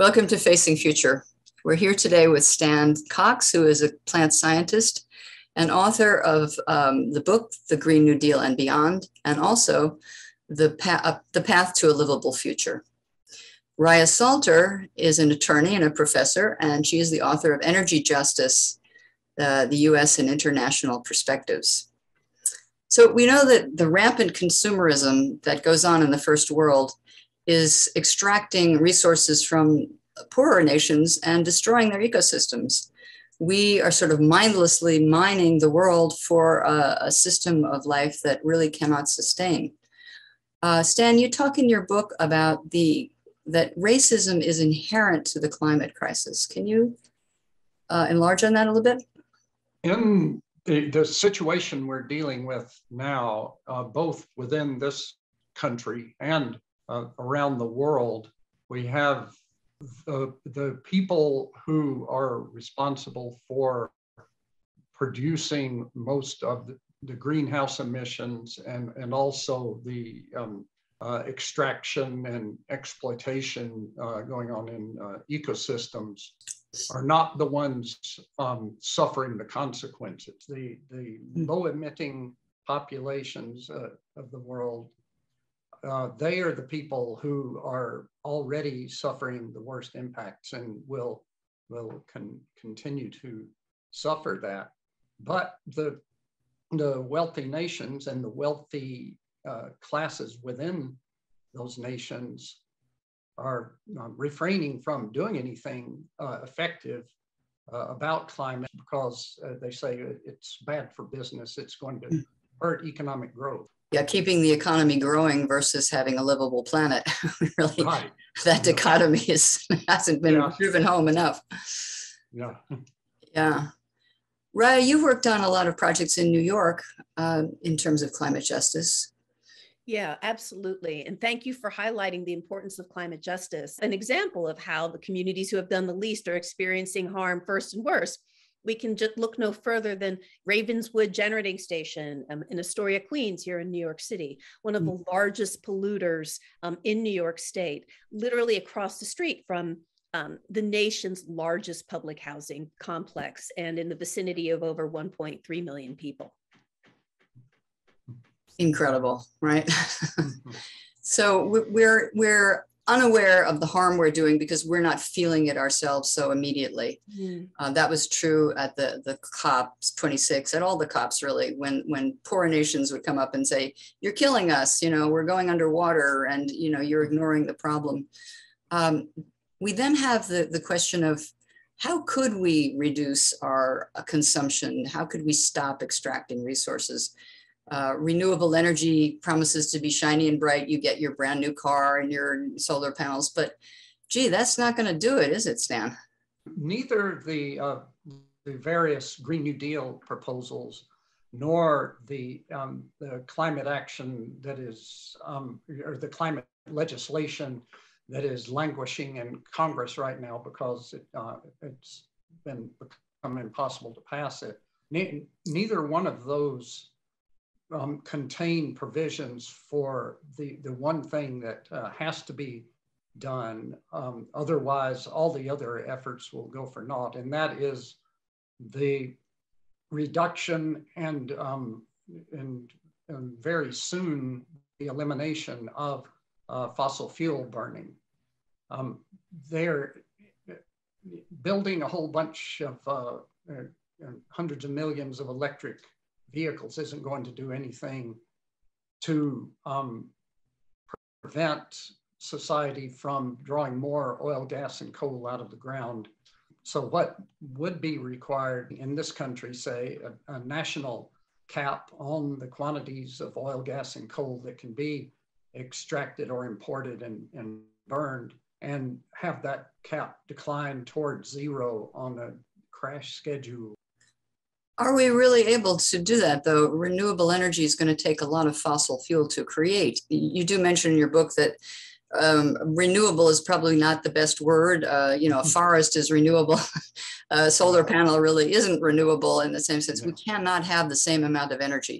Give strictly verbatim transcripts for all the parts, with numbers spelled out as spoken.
Welcome to Facing Future. We're here today with Stan Cox, who is a plant scientist and author of um, the book, The Green New Deal and Beyond, and also the, pa uh, the Path to a Livable Future. Raya Salter is an attorney and a professor, and she is the author of Energy Justice, uh, the U S and International Perspectives. So we know that the rampant consumerism that goes on in the first world is extracting resources from poorer nations and destroying their ecosystems. We are sort of mindlessly mining the world for a, a system of life that really cannot sustain. Uh, Stan, you talk in your book about the that racism is inherent to the climate crisis. Can you uh, enlarge on that a little bit? In the, the situation we're dealing with now, uh, both within this country and uh, around the world, we have The, the people who are responsible for producing most of the, the greenhouse emissions and, and also the um, uh, extraction and exploitation uh, going on in uh, ecosystems are not the ones um, suffering the consequences. The, the low emitting populations uh, of the world, Uh, they are the people who are already suffering the worst impacts and will, will con continue to suffer that. But the, the wealthy nations and the wealthy uh, classes within those nations are uh, refraining from doing anything uh, effective uh, about climate because uh, they say it's bad for business, it's going to hurt economic growth. Yeah, keeping the economy growing versus having a livable planet. Really, right. That dichotomy is, hasn't been yeah. driven home enough. Yeah. Yeah. Raya, you've worked on a lot of projects in New York uh, in terms of climate justice. Yeah, absolutely. And thank you for highlighting the importance of climate justice. An example of how the communities who have done the least are experiencing harm first and worst. We can just look no further than Ravenswood Generating Station um, in Astoria, Queens, here in New York City, one of the largest polluters um, in New York State, literally across the street from um, the nation's largest public housing complex and in the vicinity of over one point three million people. Incredible, right? So we're, we're, unaware of the harm we're doing because we're not feeling it ourselves so immediately. Mm. Uh, that was true at the, the COP twenty-six, at all the COPs really, when, when poorer nations would come up and say, you're killing us, you know, we're going underwater and, you know, you're ignoring the problem. Um, we then have the, the question of how could we reduce our consumption? How could we stop extracting resources? Uh, renewable energy promises to be shiny and bright. You get your brand new car and your solar panels, but gee, that's not going to do it, is it, Stan? Neither the, uh, the various Green New Deal proposals nor the, um, the climate action that is, um, or the climate legislation that is languishing in Congress right now because it, uh, it's been become impossible to pass it. Ne- neither one of those Um, contain provisions for the, the one thing that uh, has to be done. Um, otherwise, all the other efforts will go for naught, and that is the reduction and, um, and, and very soon the elimination of uh, fossil fuel burning. Um, they're building a whole bunch of uh, uh, hundreds of millions of electric vehicles isn't going to do anything to um, prevent society from drawing more oil, gas, and coal out of the ground. So what would be required in this country, say, a, a national cap on the quantities of oil, gas, and coal that can be extracted or imported and, and burned, and have that cap decline towards zero on a crash schedule. Are we really able to do that, though? Renewable energy is going to take a lot of fossil fuel to create. You do mention in your book that um, renewable is probably not the best word. Uh, you know, a forest is renewable. A solar panel really isn't renewable in the same sense. Yeah. We cannot have the same amount of energy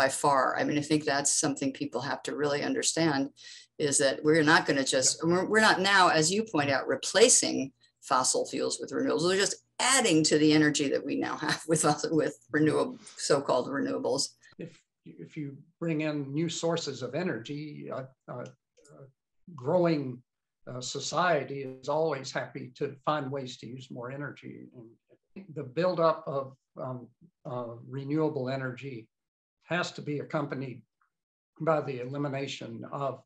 by far. I mean, I think that's something people have to really understand is that we're not going to just, we're, we're not now, as you point out, replacing fossil fuels with renewables. We're just adding to the energy that we now have with with renewable, so-called renewables. If, if you bring in new sources of energy, uh, uh, growing uh, society is always happy to find ways to use more energy. And the buildup of um, uh, renewable energy has to be accompanied by the elimination of,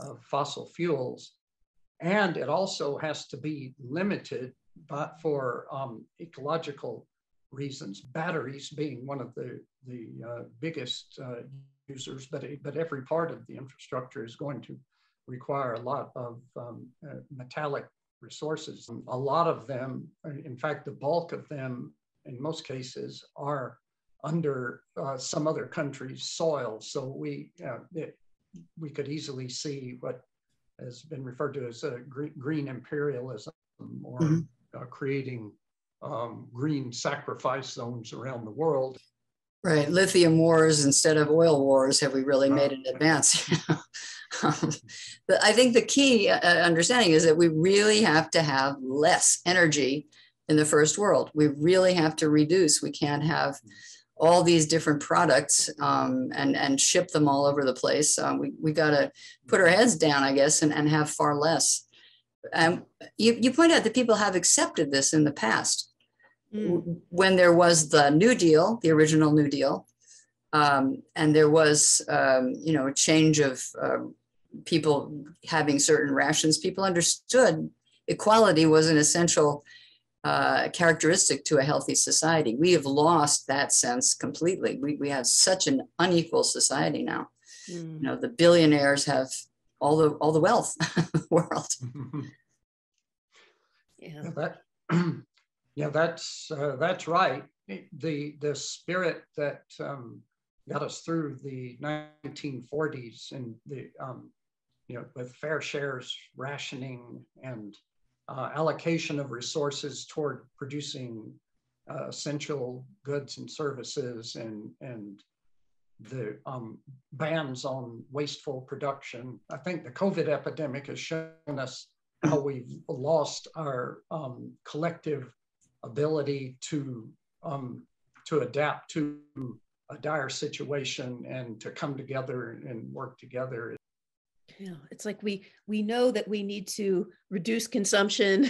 of fossil fuels. And it also has to be limited by, for um, ecological reasons, batteries being one of the, the uh, biggest uh, users, but, but every part of the infrastructure is going to require a lot of um, uh, metallic resources. A lot of them, in fact, the bulk of them, in most cases, are under uh, some other country's soil. So we, uh, it, we could easily see what has been referred to as uh, green, green imperialism, or mm-hmm. uh, creating um, green sacrifice zones around the world. Right, lithium wars instead of oil wars. Have we really made an advance? um, but I think the key uh, understanding is that we really have to have less energy in the first world. We really have to reduce. We can't have all these different products um, and, and ship them all over the place. Um, we we got to put our heads down, I guess, and, and have far less. And you, you point out that people have accepted this in the past. Mm. When there was the New Deal, the original New Deal, um, and there was, um, you know, a change of uh, people having certain rations, people understood equality was an essential Uh, characteristic to a healthy society. We have lost that sense completely. We, we have such an unequal society now. Mm. You know, the billionaires have all the all the wealth in the world. Yeah, yeah, that, yeah that's uh, that's right. The the spirit that um, got us through the nineteen forties and the um, you know, with fair shares, rationing, and Uh, allocation of resources toward producing uh, essential goods and services, and and the um, bans on wasteful production. I think the COVID epidemic has shown us how we've lost our um, collective ability to um, to adapt to a dire situation and to come together and work together. Yeah, it's like we we know that we need to reduce consumption,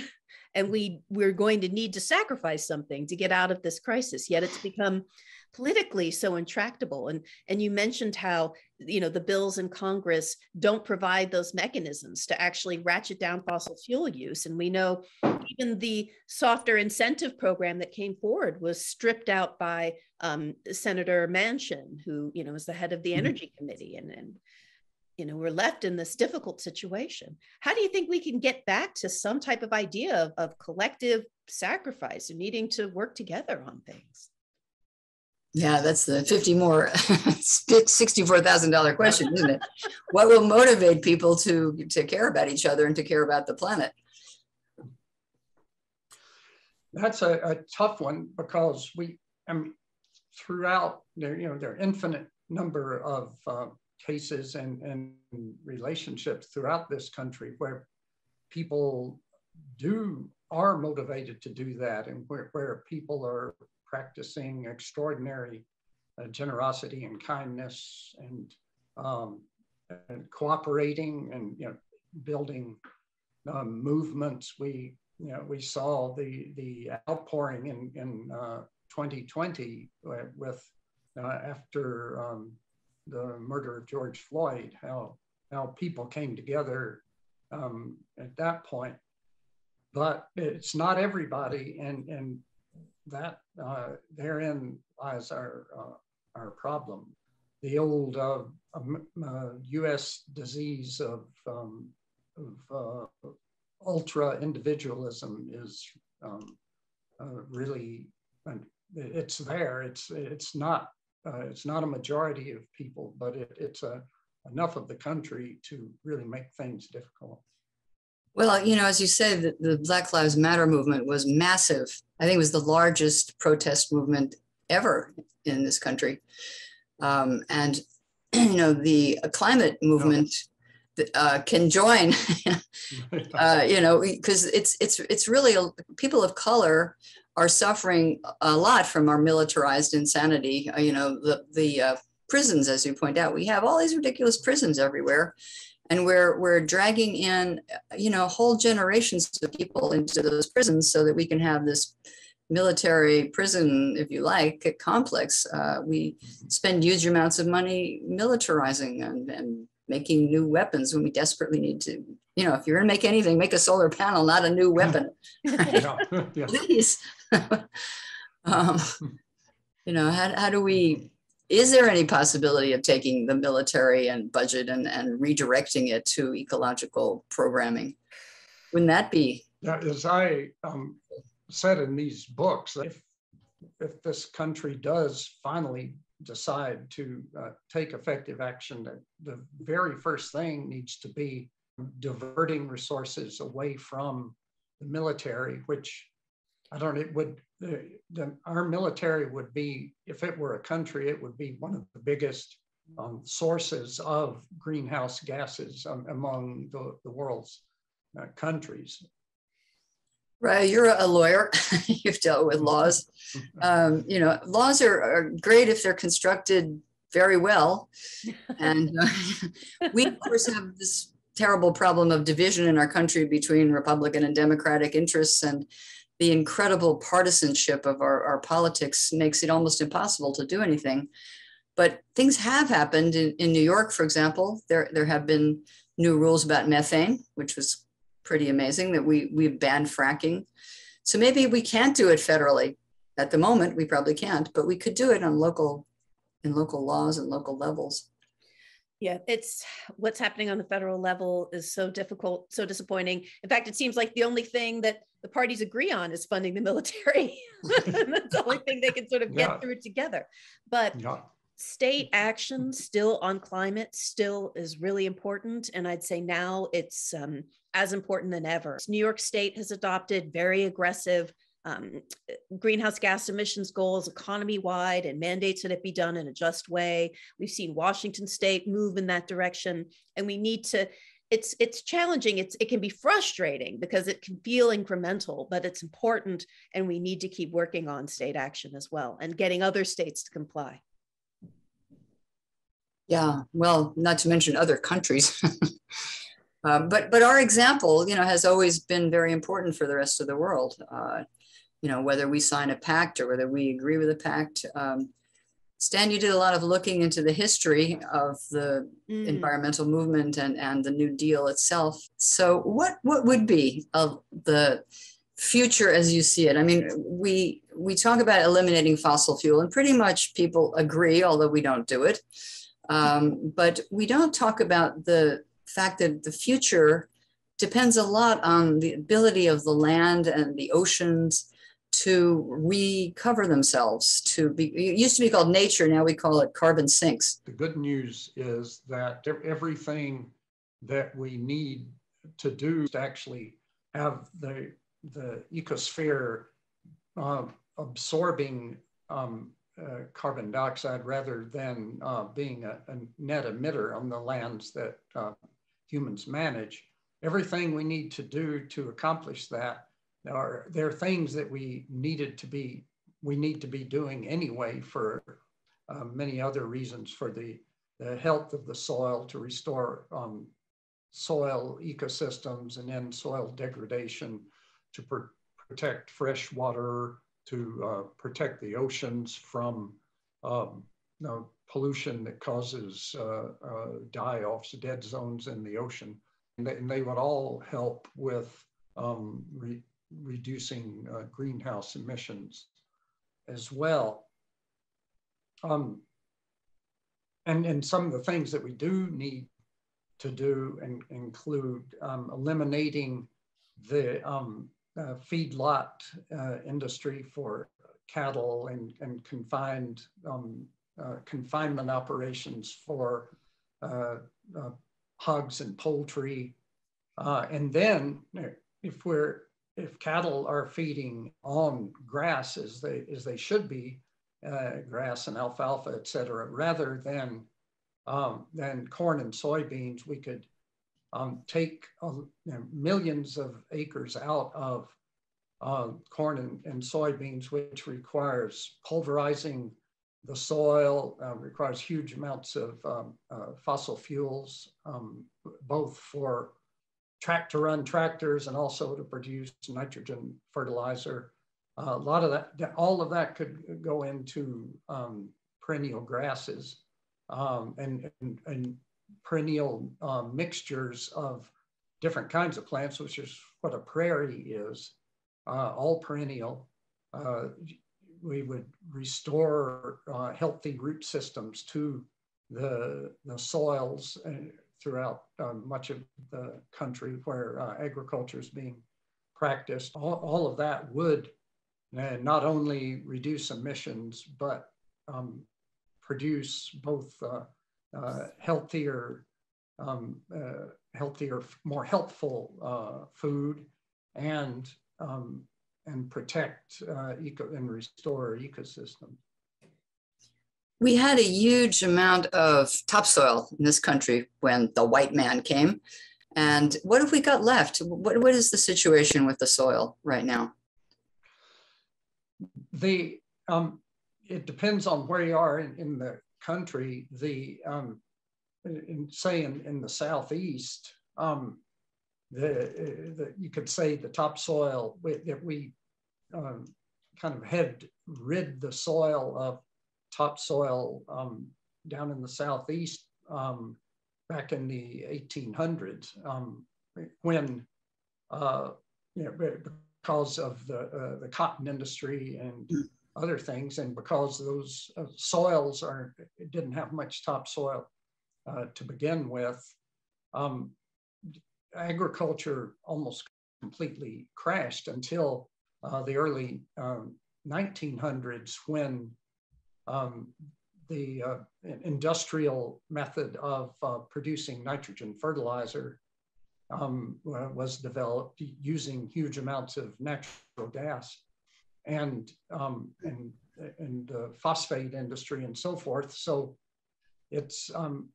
and we we're going to need to sacrifice something to get out of this crisis. Yet it's become politically so intractable. And and you mentioned how, you know, the bills in Congress don't provide those mechanisms to actually ratchet down fossil fuel use. And we know even the softer incentive program that came forward was stripped out by um, Senator Manchin, who, you know, is the head of the mm-hmm. Energy Committee, and and. You know, we're left in this difficult situation. How do you think we can get back to some type of idea of, of collective sacrifice and needing to work together on things? Yeah, that's the fifty more sixty-four thousand dollars question, isn't it? What will motivate people to, to care about each other and to care about the planet? That's a, a tough one, because we, I mean, throughout, there, you know, there are infinite number of uh, cases and, and relationships throughout this country where people do are motivated to do that, and where, where people are practicing extraordinary uh, generosity and kindness, and, um, and cooperating, and, you know, building um, movements. We, you know, we saw the the outpouring in, in uh, twenty twenty with uh, after um, the murder of George Floyd, how, how people came together um, at that point. But it's not everybody, and, and that uh, therein lies our, uh, our problem. The old uh, um, uh, U S disease of, um, of uh, ultra-individualism is um, uh, really, it's there, it's, it's not Uh, it's not a majority of people, but it, it's uh, enough of the country to really make things difficult. Well, you know, as you say, the, the Black Lives Matter movement was massive. I think it was the largest protest movement ever in this country. Um, and, you know, the climate movement uh, can join, uh, you know, because it's it's it's really a, people of color are suffering a lot from our militarized insanity. You know, the the uh, prisons, as you point out, we have all these ridiculous prisons everywhere, and we're we're dragging in, you know, whole generations of people into those prisons so that we can have this military prison, if you like, complex. Uh, we spend huge amounts of money militarizing and, and making new weapons when we desperately need to. You know, if you're going to make anything, make a solar panel, not a new weapon. Yeah. Yeah. Please. um, you know, how, how do we, is there any possibility of taking the military and budget and, and redirecting it to ecological programming? Wouldn't that be? Yeah, as I um, said in these books, if, if this country does finally decide to uh, take effective action, that the very first thing needs to be diverting resources away from the military, which I don't, it would, the, the, our military would be, if it were a country, it would be one of the biggest um, sources of greenhouse gases um, among the, the world's uh, countries. Right, you're a lawyer. You've dealt with laws. Um, you know, laws are, are great if they're constructed very well. And uh, we, of course, have this terrible problem of division in our country between Republican and Democratic interests, and the incredible partisanship of our, our politics makes it almost impossible to do anything. But things have happened in, in New York, for example. There, there have been new rules about methane, which was pretty amazing, that we we've banned fracking. So maybe we can't do it federally at the moment. We probably can't, but we could do it on local, in local laws and local levels. Yeah, it's what's happening on the federal level is so difficult, so disappointing. In fact, it seems like the only thing that the parties agree on is funding the military. That's the only thing they can sort of get yeah. through together. But yeah. state action still on climate still is really important. And I'd say now it's um, as important than ever. New York State has adopted very aggressive um, greenhouse gas emissions goals economy-wide and mandates that it be done in a just way. We've seen Washington State move in that direction. And we need to, it's it's challenging. It's, it can be frustrating because it can feel incremental, but it's important. And we need to keep working on state action as well and getting other states to comply. Yeah, well, not to mention other countries. uh, but but our example, you know, has always been very important for the rest of the world. Uh, you know, whether we sign a pact or whether we agree with a pact. Um, Stan, you did a lot of looking into the history of the mm. environmental movement and, and the New Deal itself. So what, what would be of the future as you see it? I mean, we, we talk about eliminating fossil fuel and pretty much people agree, although we don't do it. Um, but we don't talk about the fact that the future depends a lot on the ability of the land and the oceans to recover themselves. To be, it used to be called nature, now we call it carbon sinks. The good news is that everything that we need to do to actually have the, the ecosphere uh, absorbing um, Uh, carbon dioxide rather than uh, being a, a net emitter on the lands that uh, humans manage. Everything we need to do to accomplish that, are, there are things that we needed to be, we need to be doing anyway for uh, many other reasons, for the, the health of the soil, to restore um, soil ecosystems and end soil degradation, to pr protect fresh water, to uh, protect the oceans from um, you know, pollution that causes uh, uh, die-offs, dead zones in the ocean. And they, and they would all help with um, re reducing uh, greenhouse emissions as well. Um, and, and some of the things that we do need to do and include um, eliminating the um, Uh, feedlot uh, industry for cattle and, and confined um, uh, confinement operations for uh, uh, hogs and poultry. Uh, and then if we're, if cattle are feeding on grass as they, as they should be, uh, grass and alfalfa, et cetera, rather than, um, than corn and soybeans, we could um, take uh, you know, millions of acres out of uh, corn and, and soybeans, which requires pulverizing the soil, uh, requires huge amounts of um, uh, fossil fuels, um, both for track to run tractors and also to produce nitrogen fertilizer. Uh, a lot of that, all of that could go into um, perennial grasses um, and, and, and perennial um, mixtures of different kinds of plants, which is what a prairie is, uh, all perennial. Uh, we would restore uh, healthy root systems to the, the soils and, throughout uh, much of the country where uh, agriculture is being practiced. All, all of that would uh, not only reduce emissions, but um, produce both uh, uh, healthier, um, uh, healthier, more healthful uh, food and, um, and protect uh, eco and restore ecosystems. We had a huge amount of topsoil in this country when the white man came. And what have we got left? What, what is the situation with the soil right now? The, um, it depends on where you are in, in the country. The, um, in, say in, in the Southeast, um, the, the, you could say the topsoil that we um, kind of had rid the soil of topsoil um, down in the Southeast um, back in the eighteen hundreds, um, when, uh, you know, because of the, uh, the cotton industry and other things, and because those uh, soils are, didn't have much topsoil uh, to begin with, um, agriculture almost completely crashed until uh, the early um, nineteen hundreds, when Um, the uh, industrial method of uh, producing nitrogen fertilizer um, was developed using huge amounts of natural gas and um, and and uh, phosphate industry and so forth. So it's um,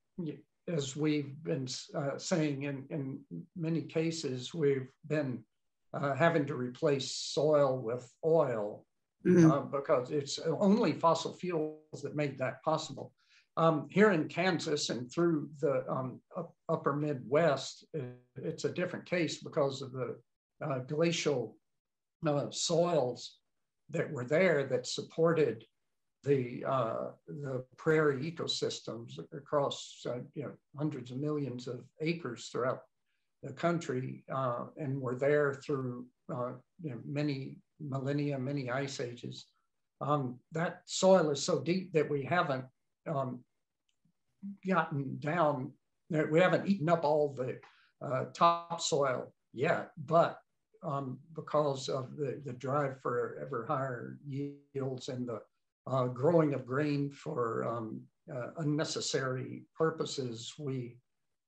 as we've been uh, saying, in in many cases we've been uh, having to replace soil with oil. Mm-hmm. Uh, because it's only fossil fuels that made that possible. Um, here in Kansas and through the um, up, upper Midwest, it, it's a different case because of the uh, glacial uh, soils that were there that supported the, uh, the prairie ecosystems across uh, you know, hundreds of millions of acres throughout the country, uh, and were there through uh, you know, many millennia, many ice ages. Um, that soil is so deep that we haven't um, gotten down, we haven't eaten up all the uh, topsoil yet, but um, because of the, the drive for ever higher yields and the uh, growing of grain for um, uh, unnecessary purposes, we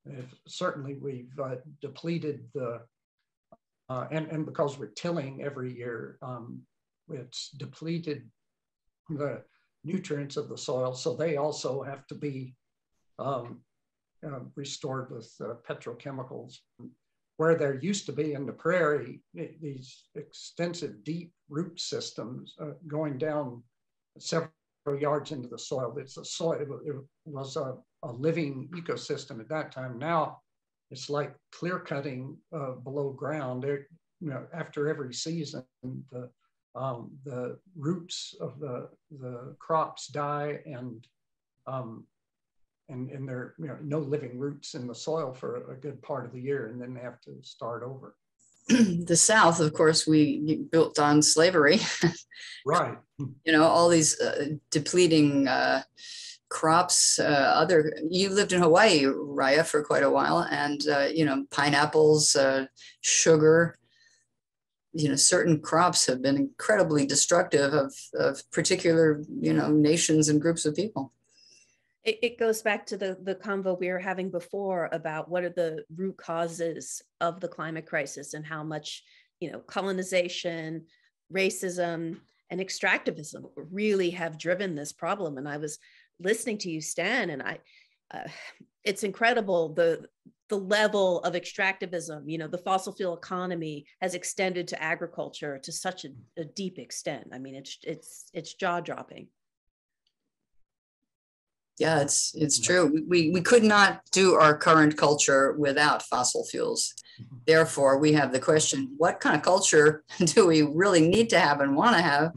if, certainly we've uh, depleted the Uh, and, and because we're tilling every year, um, it's depleted the nutrients of the soil. So they also have to be um, uh, restored with uh, petrochemicals. Where there used to be in the prairie, it, these extensive deep root systems uh, going down several yards into the soil. It's a soil, it, it was a, a living ecosystem at that time. Now, it's like clear cutting uh, below ground. It, you know, after every season, the, um, the roots of the, the crops die, and, um, and, and there are you know, no living roots in the soil for a good part of the year, and then they have to start over. The South, of course, we built on slavery. Right. You know, all these uh, depleting uh, crops, uh, other, you lived in Hawaii, Raya, for quite a while, and, uh, you know, pineapples, uh, sugar, you know, certain crops have been incredibly destructive of, of particular, you know, nations and groups of people. It, it goes back to the, the convo we were having before about what are the root causes of the climate crisis and how much, you know, colonization, racism, and extractivism really have driven this problem. And I was listening to you, Stan, and I, uh, it's incredible the the level of extractivism, you know, the fossil fuel economy has extended to agriculture to such a, a deep extent. I mean, it's it's it's jaw-dropping. Yeah, it's it's true. We we could not do our current culture without fossil fuels. Therefore, we have the question: what kind of culture do we really need to have and want to have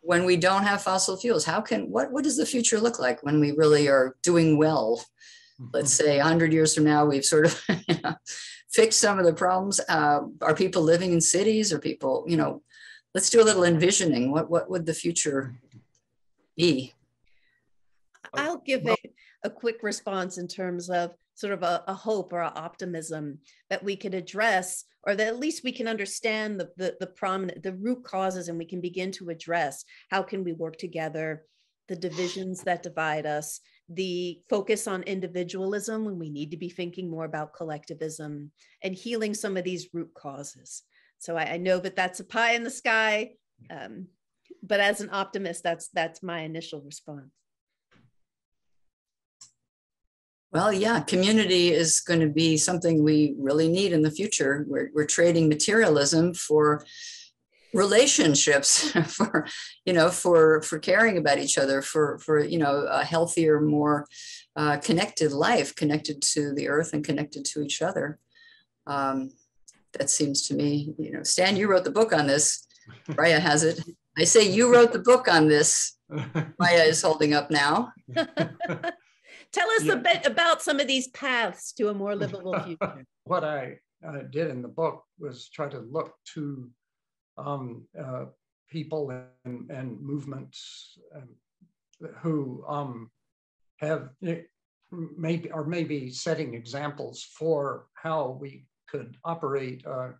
when we don't have fossil fuels? How can what what does the future look like when we really are doing well? Let's say a hundred years from now, we've sort of you know, fixed some of the problems. Uh, are people living in cities? Are people, you know, let's do a little envisioning. What what would the future be? I'll give a, a quick response in terms of sort of a, a hope or a optimism that we could address, or that at least we can understand the, the, the prominent, the root causes, and we can begin to address how can we work together, the divisions that divide us, the focus on individualism when we need to be thinking more about collectivism, and healing some of these root causes. So I, I know that that's a pie in the sky, um, but as an optimist, that's that's my initial response. Well, yeah, community is going to be something we really need in the future. We're, we're trading materialism for relationships, for, you know, for, for caring about each other, for, for, you know, a healthier, more uh, connected life, connected to the earth and connected to each other. Um, that seems to me, you know, Stan, you wrote the book on this. Raya has it. I say you wrote the book on this. Raya is holding up now. Tell us yeah. a bit about some of these paths to a more livable future. What I uh, did in the book was try to look to um, uh, people and, and movements um, who um, have maybe or maybe setting examples for how we could operate uh,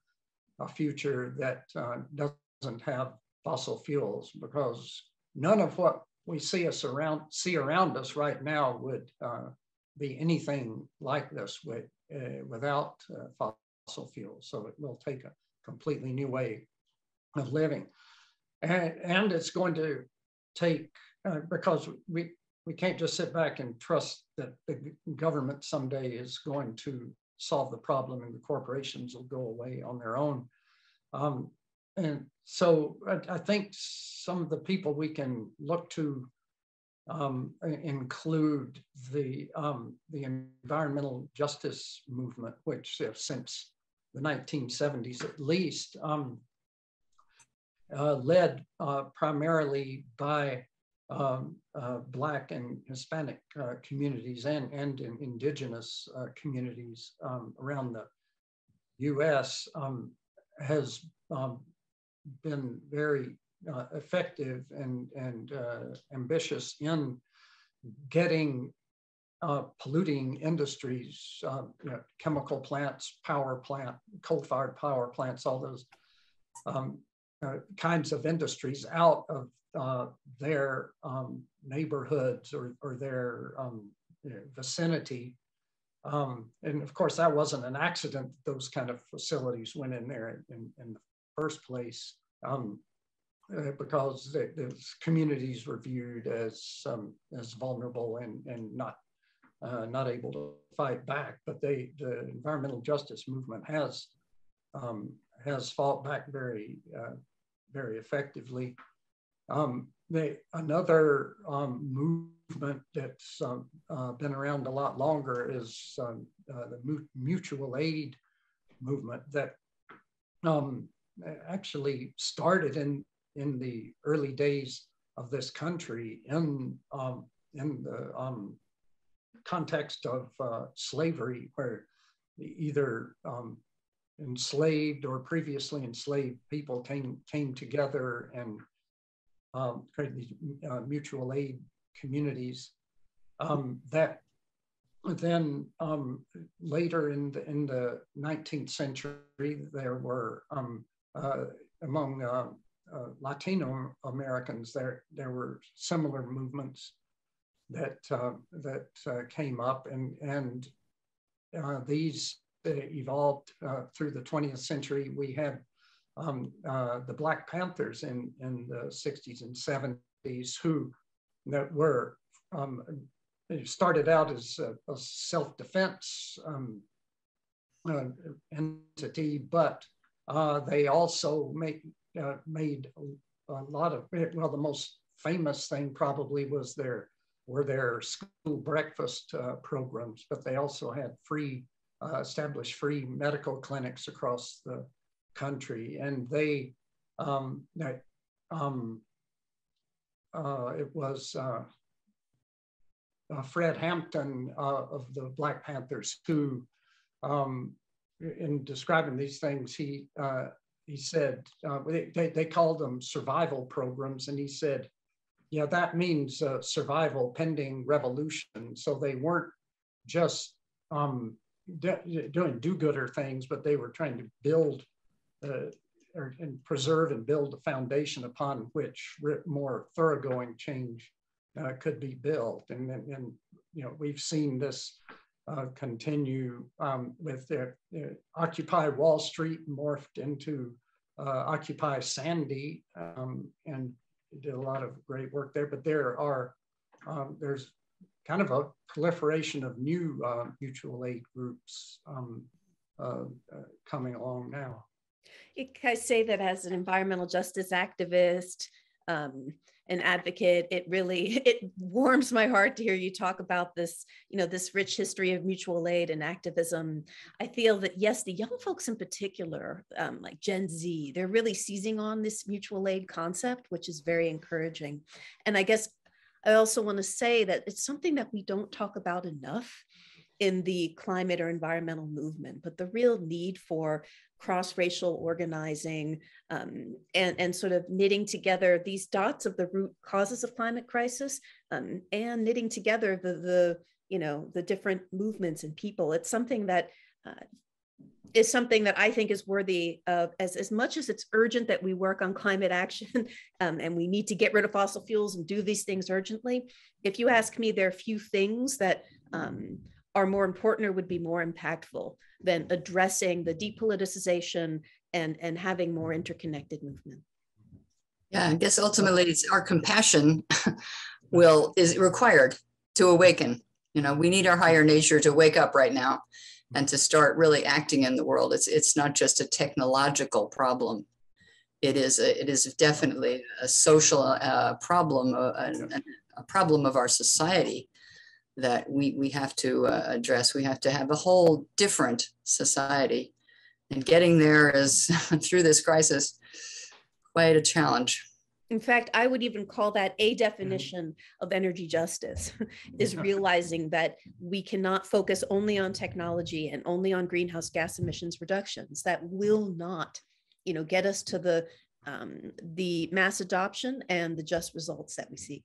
a future that uh, doesn't have fossil fuels, because none of what we see us around, see around us right now would uh, be anything like this with, uh, without uh, fossil fuels. So it will take a completely new way of living. And, and it's going to take, uh, because we, we can't just sit back and trust that the government someday is going to solve the problem and the corporations will go away on their own. Um, And so I, I think some of the people we can look to um, include the, um, the environmental justice movement, which uh, since the nineteen seventies at least, um, uh, led uh, primarily by um, uh, Black and Hispanic uh, communities and, and in indigenous uh, communities um, around the U S um, has um, been very uh, effective and, and uh, ambitious in getting uh, polluting industries, uh, you know, chemical plants, power plant, coal-fired power plants, all those um, uh, kinds of industries out of uh, their um, neighborhoods or, or their um, you know, vicinity. Um, and of course, that wasn't an accident. Those kind of facilities went in there in, in the first place, um, uh, because the, the communities were viewed as um, as vulnerable and and not uh, not able to fight back. But they, the environmental justice movement has um, has fought back very uh, very effectively. Um, they, another um, movement that's um, uh, been around a lot longer is um, uh, the mu mutual aid movement that. Um, actually started in, in the early days of this country in, um, in the um, context of uh, slavery, where either um, enslaved or previously enslaved people came, came together and um, created these uh, mutual aid communities um, that then um, later in the, in the nineteenth century, there were um, Uh, among uh, uh, Latino Americans, there there were similar movements that uh, that uh, came up, and and uh, these uh, evolved uh, through the twentieth century. We had um, uh, the Black Panthers in in the sixties and seventies, who that were um, started out as a, a self-defense um, uh, entity, but uh, they also make, uh, made a, a lot of, well, the most famous thing probably was their, were their school breakfast uh, programs, but they also had free, uh, established free medical clinics across the country. And they, um, um, uh, it was uh, uh, Fred Hampton uh, of the Black Panthers who, um, in describing these things, he, uh, he said, uh, they, they called them survival programs. And he said, yeah, that means uh, survival pending revolution. So they weren't just um, doing do-gooder things, but they were trying to build uh, or, and preserve and build a foundation upon which more thoroughgoing change uh, could be built. And, and, and, you know, we've seen this uh, continue um, with the uh, Occupy Wall Street morphed into uh, Occupy Sandy, um, and did a lot of great work there, but there are, um, there's kind of a proliferation of new uh, mutual aid groups um, uh, uh, coming along now. You guys say that as an environmental justice activist, um, an advocate, it really, it warms my heart to hear you talk about this, you know, this rich history of mutual aid and activism. I feel that, yes, the young folks in particular, um, like Gen Z, they're really seizing on this mutual aid concept, which is very encouraging. And I guess I also want to say that it's something that we don't talk about enough in the climate or environmental movement, but the real need for cross-racial organizing um, and, and sort of knitting together these dots of the root causes of climate crisis um, and knitting together the, the, you know, the different movements and people. It's something that uh, is something that I think is worthy of, as, as much as it's urgent that we work on climate action um, and we need to get rid of fossil fuels and do these things urgently. If you ask me, there are few things that um, are more important or would be more impactful than addressing the depoliticization and, and having more interconnected movement. Yeah, I guess ultimately it's our compassion will is required to awaken. You know, we need our higher nature to wake up right now and to start really acting in the world. It's it's not just a technological problem. It is a, it is definitely a social uh, problem, a, a, a problem of our society that we, we have to uh, address. We have to have a whole different society. And getting there is, through this crisis, quite a challenge. In fact, I would even call that a definition of energy justice, is realizing that we cannot focus only on technology and only on greenhouse gas emissions reductions. That will not, you know, get us to the, um, the mass adoption and the just results that we seek.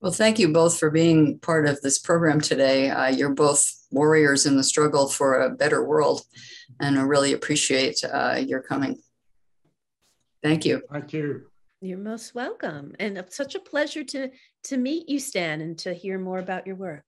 Well, thank you both for being part of this program today. Uh, you're both warriors in the struggle for a better world, and I really appreciate uh, your coming. Thank you. Thank you. You're most welcome. And it's such a pleasure to, to meet you, Stan, and to hear more about your work.